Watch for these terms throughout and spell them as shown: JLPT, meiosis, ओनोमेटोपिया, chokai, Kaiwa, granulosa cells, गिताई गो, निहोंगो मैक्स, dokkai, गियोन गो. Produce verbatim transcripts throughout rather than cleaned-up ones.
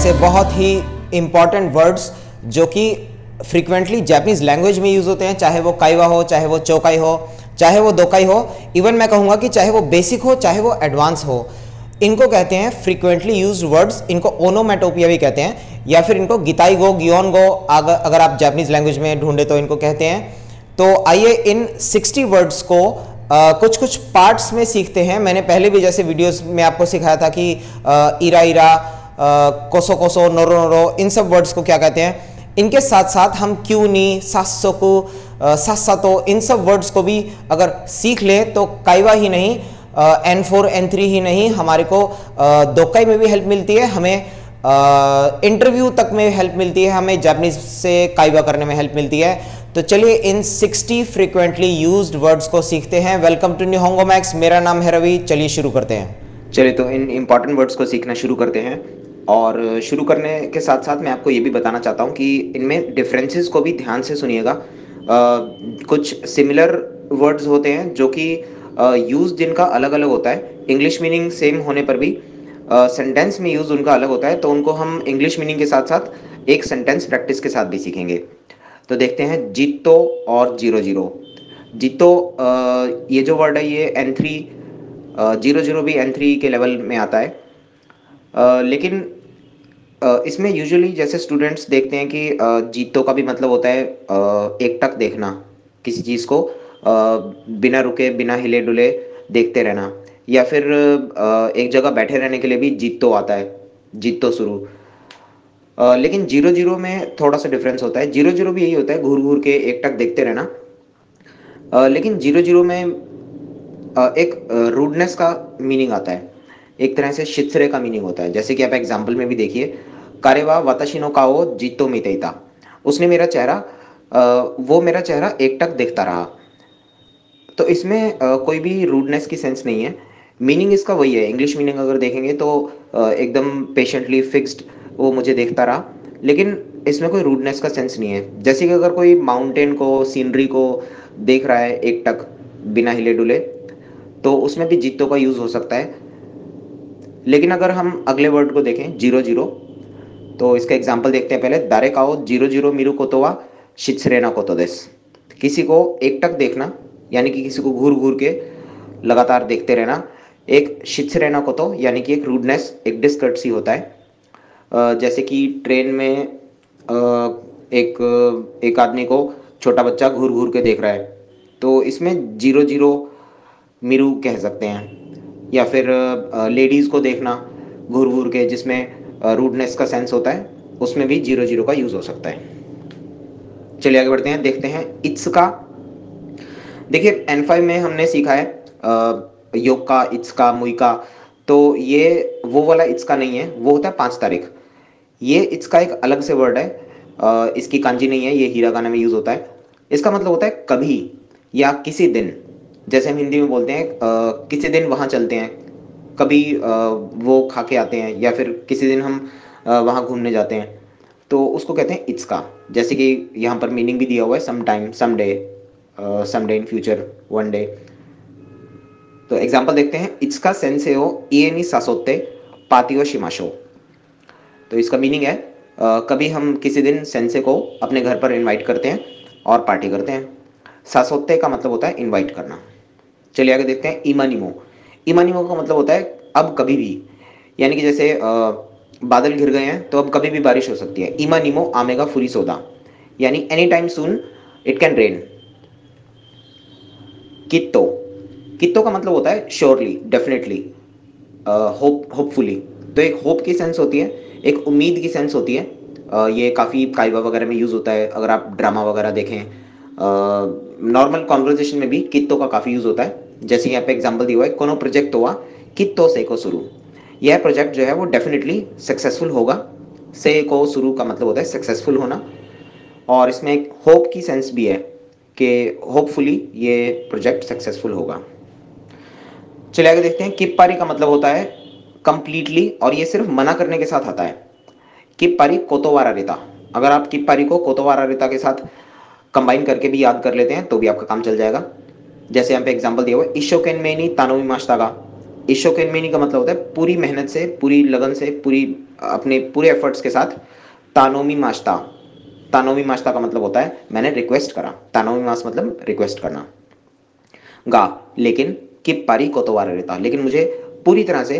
ऐसे बहुत ही important words जो कि फ्रीक्वेंटली जापानीज लैंग्वेज में यूज़ होते हैं, चाहे वो काइवा हो, चाहे वो चोकाई हो, चाहे वो दोकाई हो, इवन मैं कहूँगा कि चाहे वो बेसिक हो चाहे वो एडवांस हो। इनको कहते हैं फ्रीक्वेंटली यूज्ड वर्ड्स, इनको ओनोमेटोपिया भी कहते हैं या फिर इनको गिताई गो, गियोन गो अगर आप जापानीज लैंग्वेज में ढूंढे तो इनको कहते हैं। तो आइए इन साठ वर्ड्स को आ, कुछ कुछ पार्ट्स में सीखते हैं। मैंने पहले भी जैसे वीडियोस में आपको सिखाया था कि आ, इरा इरा, कोसो कोसो, नोरो नोरो, इन सब वर्ड्स को क्या कहते हैं। इनके साथ साथ हम क्यों नी, सासोकु, सासातो, इन सब वर्ड्स को भी अगर सीख लें तो काइवा ही नहीं, एन फोर, एन थ्री ही नहीं, हमारे को दोकाई में भी हेल्प मिलती है, हमें इंटरव्यू तक में हेल्प मिलती है, हमें जापानीज से काइवा करने में हेल्प मिलती है। तो चलिए इन साठ फ्रीक्वेंटली यूज्ड वर्ड्स को सीखते हैं। वेलकम टू निहोंगो मैक्स, मेरा नाम है रवि। चलिए शुरू करते हैं। चलिए तो इन इम्पॉर्टेंट वर्ड्स को सीखना शुरू करते हैं। और शुरू करने के साथ साथ मैं आपको ये भी बताना चाहता हूँ कि इनमें डिफरेंसेस को भी ध्यान से सुनिएगा। कुछ सिमिलर वर्ड्स होते हैं जो कि यूज जिनका अलग अलग होता है, इंग्लिश मीनिंग सेम होने पर भी सेंटेंस uh, में यूज़ उनका अलग होता है। तो उनको हम इंग्लिश मीनिंग के साथ साथ एक सेंटेंस प्रैक्टिस के साथ भी सीखेंगे। तो देखते हैं जीतो और जीरो जीरो। जीतो uh, ये जो वर्ड है ये एन थ्री, जीरो जीरो भी एन थ्री के लेवल में आता है। uh, लेकिन uh, इसमें यूजुअली जैसे स्टूडेंट्स देखते हैं कि uh, जीतो का भी मतलब होता है uh, एकटक देखना, किसी चीज़ को uh, बिना रुके बिना हिले डुले देखते रहना, या फिर एक जगह बैठे रहने के लिए भी जीतो आता है, जीतो शुरू। लेकिन जीरो जीरो में थोड़ा सा डिफरेंस होता है। जीरो जीरो भी यही होता है, घूर घूर के एकटक देखते रहना, लेकिन जीरो जीरो में एक रूडनेस का मीनिंग आता है, एक तरह से शित्सरे का मीनिंग होता है। जैसे कि आप एग्जाम्पल में भी देखिए, कारेवा वाताशी नो काओ जीतो मितेइता, उसने मेरा चेहरा, वो मेरा चेहरा एकटक देखता रहा। तो इसमें कोई भी रूडनेस की सेंस नहीं है, मीनिंग इसका वही है। इंग्लिश मीनिंग अगर देखेंगे तो एकदम पेशेंटली फिक्स्ड वो मुझे देखता रहा, लेकिन इसमें कोई रूडनेस का सेंस नहीं है। जैसे कि अगर कोई माउंटेन को, सीनरी को देख रहा है एकटक बिना हिले डुले, तो उसमें भी जीतो का यूज़ हो सकता है। लेकिन अगर हम अगले वर्ड को देखें जीरो जीरो, तो इसका एग्जाम्पल देखते हैं। पहले दारे काओ जीरो जीरो मिरू कोतोवा शित्सरेना कोतोदेस, किसी को एकटक देखना यानी कि किसी को घूर घूर के लगातार देखते रहना, एक शित्सरेना कोतो यानी कि एक रूडनेस, एक डिस्कर्टसी होता है। जैसे कि ट्रेन में एक एक आदमी को छोटा बच्चा घूर घूर के देख रहा है, तो इसमें जीरो जीरो मिरू कह सकते हैं। या फिर लेडीज़ को देखना घूर घूर के, जिसमें रूडनेस का सेंस होता है, उसमें भी जीरो जीरो का यूज़ हो सकता है। चलिए आगे बढ़ते हैं, देखते हैं इट्स का। देखिए एन फाइव में हमने सीखा है योग का, इट्स का, मुई का, तो ये वो वाला इट्स का नहीं है, वो होता है पाँच तारीख। ये इट्स का एक अलग से वर्ड है, आ, इसकी कांजी नहीं है, ये हिरागाना में यूज़ होता है। इसका मतलब होता है कभी या किसी दिन। जैसे हम हिंदी में बोलते हैं आ, किसी दिन वहाँ चलते हैं, कभी आ, वो खा के आते हैं, या फिर किसी दिन हम आ, वहाँ घूमने जाते हैं, तो उसको कहते हैं इट्स का। जैसे कि यहाँ पर मीनिंग भी दिया हुआ है, some time, some day, someday, in future, one day. तो एग्जाम्पल देखते हैं, इसका सेंस है वो ये नी सासोते पातियो शिमाशो। तो इसका मीनिंग है uh, कभी हम किसी दिन सेंसे को अपने घर पर इनवाइट करते हैं और पार्टी करते हैं। सासोते का मतलब होता है इनवाइट करना। चलिए आगे देखते हैं इमानिमो। इमानिमो का मतलब होता है अब कभी भी, यानी कि जैसे uh, बादल घिर गए हैं तो अब कभी भी बारिश हो सकती है। इमानिमो आमेगा फुरी सोदा, यानी any time soon it can rain. कितो, कितो का मतलब होता है श्योरली, डेफिनेटली, होप, होपफुली। तो एक होप की सेंस होती है, एक उम्मीद की सेंस होती है। uh, ये काफ़ी काइवा वगैरह में यूज़ होता है। अगर आप ड्रामा वगैरह देखें, नॉर्मल uh, कॉन्वर्जेशन में भी कितो का काफ़ी यूज़ होता है। जैसे यहाँ पे एग्जांपल दिया हुआ है, कोनो प्रोजेक्ट हुआ कितो से को शुरू, यह प्रोजेक्ट जो है वो डेफिनेटली सक्सेसफुल होगा। से को शुरू का मतलब होता है सक्सेसफुल होना, और इसमें एक होप की सेंस भी है कि होपफुली ये प्रोजेक्ट सक्सेसफुल होगा। चलिए आगे देखते हैं, किप पारी का मतलब होता है कंप्लीटली, और ये सिर्फ मना करने के साथ आता है। किप पारी कोतोवारा रिता, अगर आप किप पारी को कोतोवारा रिता के साथ कंबाइन करके भी याद कर लेते हैं तो भी आपका काम चल जाएगा। जैसे यहाँ पे एग्जांपल दिया हुआ है, इशोकेन में नहीं तानोमी माश्तागा, इशोकेनमेनी का मतलब होता है पूरी मेहनत से, पूरी लगन से, पूरी अपने पूरे एफर्ट्स के साथ। तानोमी मास्ता, तानोमी मास्ता का मतलब होता है मैंने रिक्वेस्ट करा, तानोमी मास मतलब रिक्वेस्ट करना। गा लेकिन किप्पारी कोतोवारा रहता, लेकिन मुझे पूरी तरह से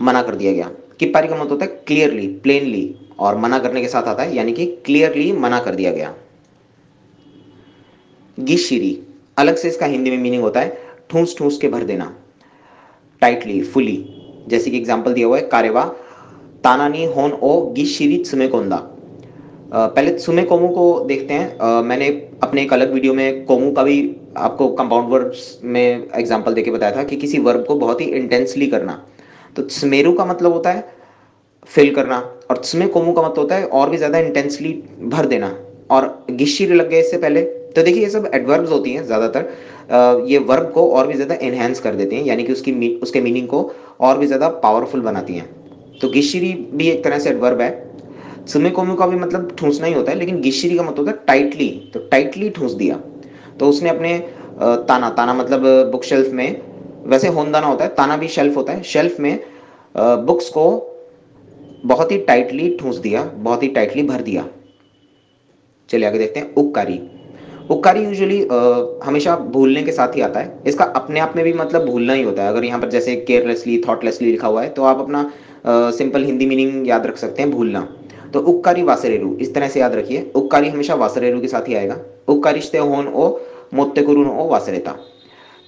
मना कर दिया गया। किप्पारी का मतलब होता है क्लियरली, प्लेनली, और मना करने के साथ आता है, यानी कि क्लियरली मना कर दिया गया। गिशिरी अलग से इसका हिंदी में मीनिंग होता है ठूंस ठूंस के भर देना, टाइटली, फुली। जैसे कि एग्जांपल दिया हुआ है कारेवा ताना नी होन ओ गिशिरी त्सुमेकोंदा। पहले त्सुमे कोमू को देखते हैं। आ, मैंने अपने एक अलग वीडियो में कोमू का भी आपको कंपाउंड वर्ब्स में एग्जांपल देके बताया था कि किसी वर्ब को बहुत ही इंटेंसली करना। तो त्सुमेरू का मतलब होता है फिल करना, और त्सुमे कोमू का मतलब होता है और भी ज़्यादा इंटेंसली भर देना, और गिशिरी लग गए इससे पहले। तो देखिए ये सब एडवर्ब्स होती हैं, ज़्यादातर ये वर्ब को और भी ज़्यादा एनहेंस कर देती हैं, यानी कि उसकी उसके मीनिंग को और भी ज़्यादा पावरफुल बनाती हैं। तो गिशिरी भी एक तरह से एडवर्ब है। सुमेकोमू का भी मतलब ठूंसना ही होता है, लेकिन गिशिरी का मतलब होता है टाइटली, तो टाइटली ठूंस दिया। तो उसने अपने ताना, ताना मतलब बुक शेल्फ में, वैसे होनदाना होता है, ताना भी शेल्फ होता है, शेल्फ में बुक्स को बहुत ही टाइटली ठूंस दिया, बहुत ही टाइटली भर दिया। चलिए आगे देखते हैं उपकारी। उपकारी यूजुअली हमेशा भूलने के साथ ही आता है। इसका अपने आप में भी मतलब भूलना ही होता है। अगर यहाँ पर जैसे केयरलेसली, थॉटलेसली लिखा हुआ है, तो आप अपना सिंपल हिंदी मीनिंग याद रख सकते हैं, भूलना। तो उपकारी वासरेरू, इस तरह से याद रखिए, उपकारी हमेशा वासरेरू के साथ ही आएगा। उपकारिश्ते होन ओ मोत्तेकुरुन ओ वासरेता।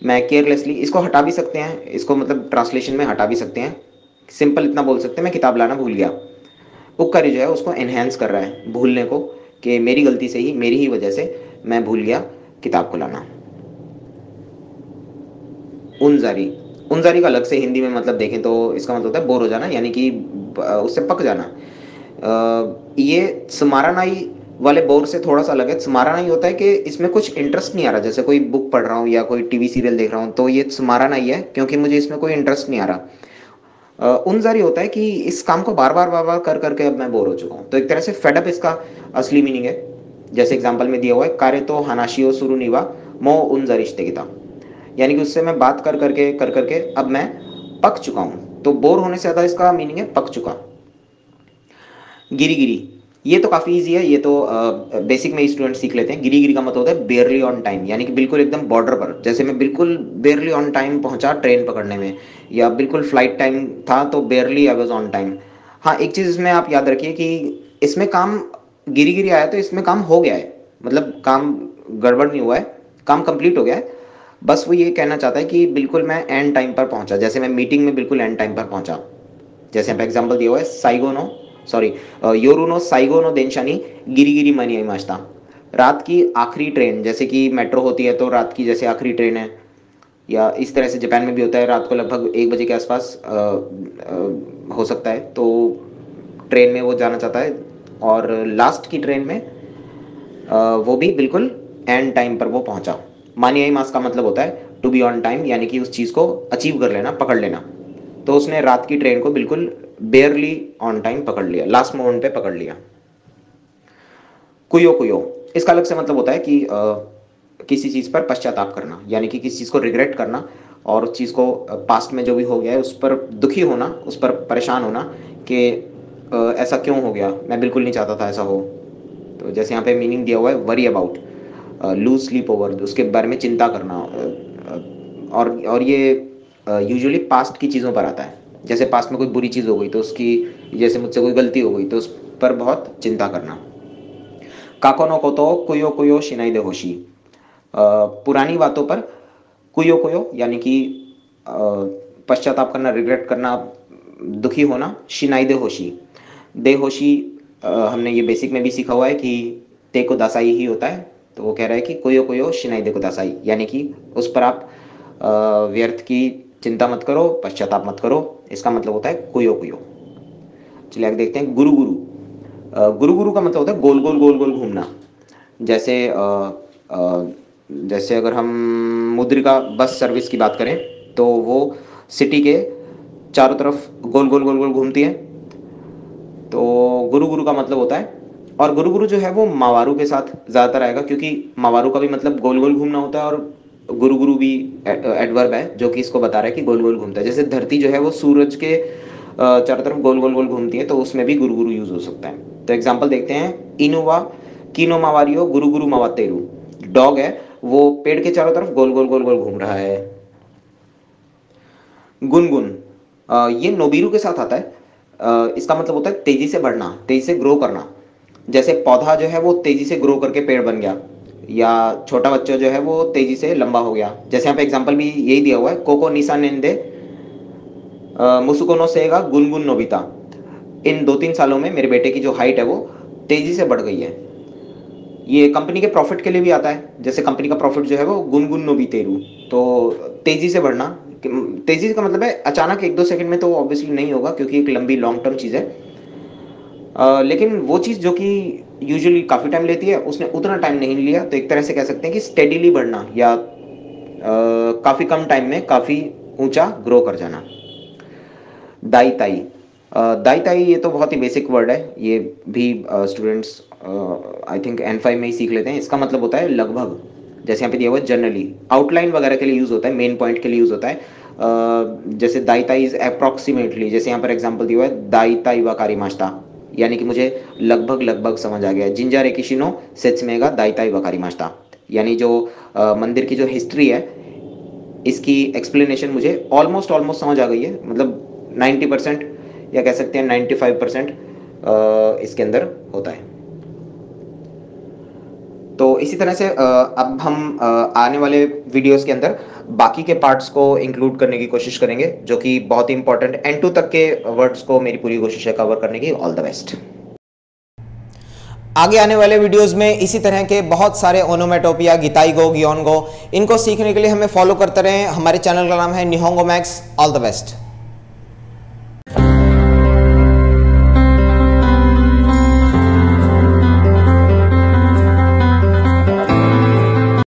मैं केयरलेसली, इसको हटा भी सकते हैं, इसको मतलब ट्रांसलेशन में हटा भी सकते हैं। सिंपल इतना बोल सकते हैं मैं किताब लाना भूल गया। उपकारी जो है उसको एनहेंस कर रहा है भूलने को, कि मेरी गलती से ही, मेरी ही वजह से मैं भूल गया किताब को लाना। उनजारी, उनजारी का अलग से हिंदी में मतलब देखें तो इसका मतलब होता है बोर हो जाना, यानी कि उससे पक जाना। आ, ये स्मारानाई वाले बोर से थोड़ा सा अलग है। स्मारानाई होता है कि इसमें कुछ इंटरेस्ट नहीं आ रहा, जैसे कोई बुक पढ़ रहा हूँ या कोई टीवी सीरियल देख रहा हूँ, तो ये स्मारानाई है क्योंकि मुझे इसमें कोई इंटरेस्ट नहीं आ रहा। आ, उनजारी होता है कि इस काम को बार बार बार बार कर करके अब मैं बोर हो चुका हूँ। तो एक तरह से फेडअप इसका असली मीनिंग है। जैसे एग्जाम्पल में दिया हुआ है कारे तो हानाशियो शुरू निवा मो उनजारिश्ते किता, यानी कि उससे मैं बात कर करके कर करके अब मैं पक चुका हूँ। तो बोर होने से ज़्यादा इसका मीनिंग है पक चुका। गिरी गिरी, ये तो काफ़ी इजी है, ये तो बेसिक में स्टूडेंट सीख लेते हैं। गिरी गिरी का मतलब होता है बेयरली ऑन टाइम, यानी कि बिल्कुल एकदम बॉर्डर पर। जैसे मैं बिल्कुल बेयरली ऑन टाइम पहुँचा ट्रेन पकड़ने में, या बिल्कुल फ्लाइट टाइम था तो barely I was on time. हाँ, एक चीज़ इसमें आप याद रखिए कि इसमें काम गिरी गिरी आया तो इसमें काम हो गया है, मतलब काम गड़बड़ नहीं हुआ है, काम कंप्लीट हो गया है। बस वो ये कहना चाहता है कि बिल्कुल मैं एंड टाइम पर पहुंचा, जैसे मैं मीटिंग में बिल्कुल एंड टाइम पर पहुंचा। जैसे यहाँ पर एग्जाम्पल दिया हुआ है साइगोनो sorry योरुनो साइगोनो देनशानी Giri Giri money I माश्ता, रात की आखिरी ट्रेन। जैसे कि मेट्रो होती है तो रात की जैसे आखिरी ट्रेन है, या इस तरह से जापान में भी होता है, रात को लगभग एक बजे के आसपास आ, आ, हो सकता है, तो ट्रेन में वो जाना चाहता है, और लास्ट की ट्रेन में आ, वो भी बिल्कुल एंड टाइम पर वो पहुंचा। मानियाई मास का मतलब होता है टू बी ऑन टाइम, यानी कि उस चीज़ को अचीव कर लेना, पकड़ लेना। तो उसने रात की ट्रेन को बिल्कुल बेयरली ऑन टाइम पकड़ लिया, लास्ट मोमेंट पे पकड़ लिया। कुयो कुयो, इसका अलग से मतलब होता है कि आ, किसी चीज़ पर पश्चाताप करना, यानी कि किसी चीज़ को रिग्रेट करना, और उस चीज़ को पास्ट में जो भी हो गया है उस पर दुखी होना, उस पर परेशान होना कि ऐसा क्यों हो गया, मैं बिल्कुल नहीं चाहता था ऐसा हो। तो जैसे यहाँ पे मीनिंग दिया हुआ है worry about, lose sleep over, उसके बारे में चिंता करना। और और ये यूजुअली पास्ट की चीज़ों पर आता है। जैसे पास्ट में कोई बुरी चीज़ हो गई तो उसकी, जैसे मुझसे कोई गलती हो गई तो उस पर बहुत चिंता करना। काकोनो को तो कुयो कुयो शिनाई दे होशी, पुरानी बातों पर कुयो कुयो यानी कि पश्चाताप करना, रिग्रेट करना, दुखी होना। शिनाई दे होशी, देहोशी हमने ये बेसिक में भी सीखा हुआ है कि तेको दासाई ही होता है। तो वो कह रहा है कि कोयो कोयो शिनाई देको दासाई, यानी कि उस पर आप व्यर्थ की चिंता मत करो, पश्चाताप मत करो, इसका मतलब होता है कोयो कोयो। चलिए आगे देखते हैं गुरु गुरु। गुरु गुरु का मतलब होता है गोल गोल गोल गोल घूमना। जैसे आ, आ, जैसे अगर हम मुद्रिका बस सर्विस की बात करें तो वो सिटी के चारों तरफ गोल गोल गोल गोल घूमती है। तो गुरु गुरु का मतलब होता है, और गुरु गुरु जो है वो मावारू के साथ ज़्यादातर आएगा, क्योंकि मावारू का भी मतलब गोल गोल घूमना होता है, और गुरु गुरु भी एडवर्ब है जो कि इसको बता रहा है कि गोल गोल घूमता है। जैसे धरती जो है वो सूरज के चारों तरफ गोल गोल गोल घूमती है, तो उसमें भी गुरु गुरु यूज हो सकता है। तो एग्जांपल देखते हैं, इनोवा कीनो मावारियो गुरु गुरु मावातेरू। डॉग है वो पेड़ के चारों तरफ गोल गोल गोल गोल घूम रहा है। गुनगुन, ये नोबिरू के साथ आता है, इसका मतलब होता है तेजी से बढ़ना, तेजी से ग्रो करना। जैसे पौधा जो है वो तेजी से ग्रो करके पेड़ बन गया, या छोटा बच्चा जो है वो तेजी से लंबा हो गया। जैसे यहाँ पे एग्जाम्पल भी यही दिया हुआ है, कोको निशा नेंदे मुसुकोनो सेगा गुनगुन नोबिता। इन दो तीन सालों में मेरे बेटे की जो हाइट है वो तेजी से बढ़ गई है। ये कंपनी के प्रॉफिट के लिए भी आता है, जैसे कंपनी का प्रॉफिट जो है वो गुनगुन नोबितेरू, तो तेजी से बढ़ना। तेजी का मतलब है अचानक एक दो सेकंड में तो ऑब्वियसली नहीं होगा क्योंकि एक लंबी लॉन्ग टर्म चीज़ है, आ, लेकिन वो चीज़ जो कि यूजुअली काफ़ी टाइम लेती है उसने उतना टाइम नहीं लिया, तो एक तरह से कह सकते हैं कि स्टेडिली बढ़ना या काफ़ी कम टाइम में काफ़ी ऊंचा ग्रो कर जाना। दाई ताई, दाई ताई ये तो बहुत ही बेसिक वर्ड है, ये भी students I think N five में ही सीख लेते हैं। इसका मतलब होता है लगभग, जैसे यहाँ पे दिया हुआ जनरली, आउटलाइन वगैरह के लिए यूज होता है, मेन पॉइंट के लिए यूज होता है। uh, जैसे दाई ताई इज अप्रॉक्सीमेटली, जैसे यहाँ पर एग्जांपल दिया हुआ है दाई ताई वा कारी माश्ता, यानी कि मुझे लगभग लगभग समझ आ गया। जिंजा रेकिशिनो सेट्समेगा दाई ताई वा कारी माश्ता, यानी जो uh, मंदिर की जो हिस्ट्री है इसकी एक्सप्लेनेशन मुझे ऑलमोस्ट ऑलमोस्ट समझ आ गई है, मतलब नाइन्टी परसेंट या कह सकते हैं नाइन्टी फाइव परसेंट इसके अंदर होता है। तो इसी तरह से अब हम आने वाले वीडियोस के अंदर बाकी के पार्ट्स को इंक्लूड करने की कोशिश करेंगे जो कि बहुत ही इंपॉर्टेंट, एंड टू तक के वर्ड्स को मेरी पूरी कोशिश है कवर करने की। All the best. आगे आने वाले वीडियोस में इसी तरह के बहुत सारे ओनोमेटोपिया, गीताइगो, गियोनगो, इनको सीखने के लिए हमें फॉलो करते रहें। हमारे चैनल का नाम है निहोंगो मैक्स। All the best.